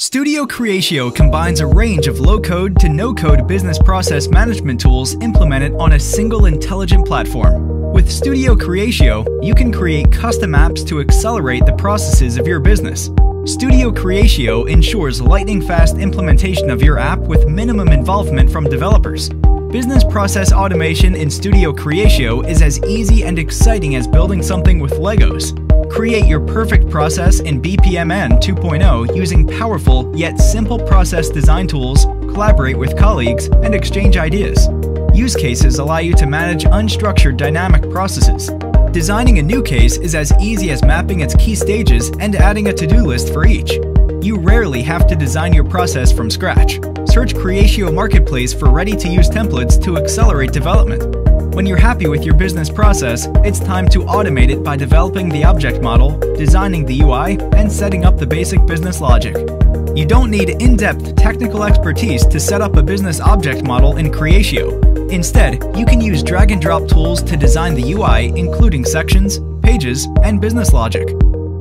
Studio Creatio combines a range of low-code to no-code business process management tools implemented on a single intelligent platform. With Studio Creatio, you can create custom apps to accelerate the processes of your business. Studio Creatio ensures lightning-fast implementation of your app with minimum involvement from developers. Business process automation in Studio Creatio is as easy and exciting as building something with Legos. Create your perfect process in BPMN 2.0 using powerful yet simple process design tools, collaborate with colleagues, and exchange ideas. Use cases allow you to manage unstructured dynamic processes. Designing a new case is as easy as mapping its key stages and adding a to-do list for each. You rarely have to design your process from scratch. Search Creatio Marketplace for ready-to-use templates to accelerate development. When you're happy with your business process, it's time to automate it by developing the object model, designing the UI, and setting up the basic business logic. You don't need in-depth technical expertise to set up a business object model in Creatio. Instead, you can use drag-and-drop tools to design the UI, including sections, pages, and business logic.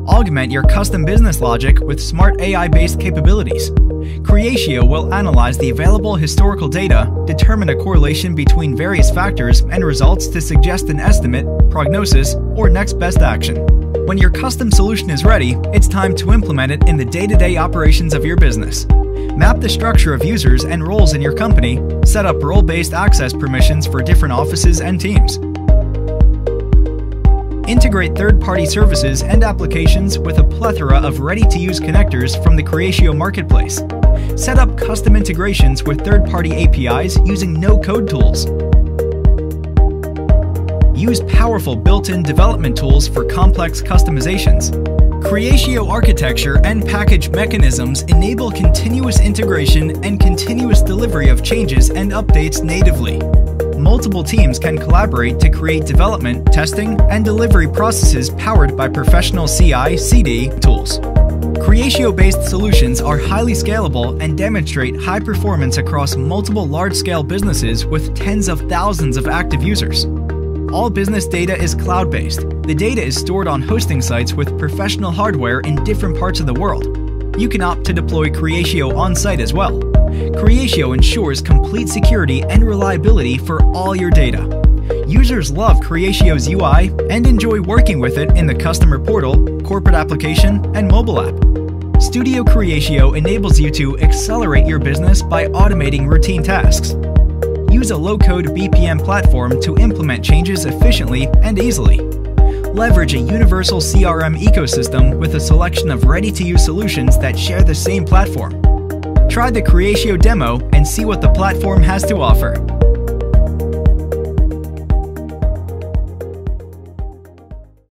Augment your custom business logic with smart AI-based capabilities. Creatio will analyze the available historical data, determine a correlation between various factors and results to suggest an estimate, prognosis, or next best action. When your custom solution is ready, it's time to implement it in the day-to-day operations of your business. Map the structure of users and roles in your company, set up role-based access permissions for different offices and teams. Integrate third-party services and applications with a plethora of ready-to-use connectors from the Creatio Marketplace. Set up custom integrations with third-party APIs using no-code tools. Use powerful built-in development tools for complex customizations. Creatio architecture and package mechanisms enable continuous integration and continuous delivery of changes and updates natively. Multiple teams can collaborate to create development, testing, and delivery processes powered by professional CI/CD tools. Creatio-based solutions are highly scalable and demonstrate high performance across multiple large-scale businesses with tens of thousands of active users. All business data is cloud-based. The data is stored on hosting sites with professional hardware in different parts of the world. You can opt to deploy Creatio on-site as well. Creatio ensures complete security and reliability for all your data. Users love Creatio's UI and enjoy working with it in the customer portal, corporate application, and mobile app. Studio Creatio enables you to accelerate your business by automating routine tasks. Use a low-code BPM platform to implement changes efficiently and easily. Leverage a universal CRM ecosystem with a selection of ready-to-use solutions that share the same platform. Try the Creatio demo and see what the platform has to offer.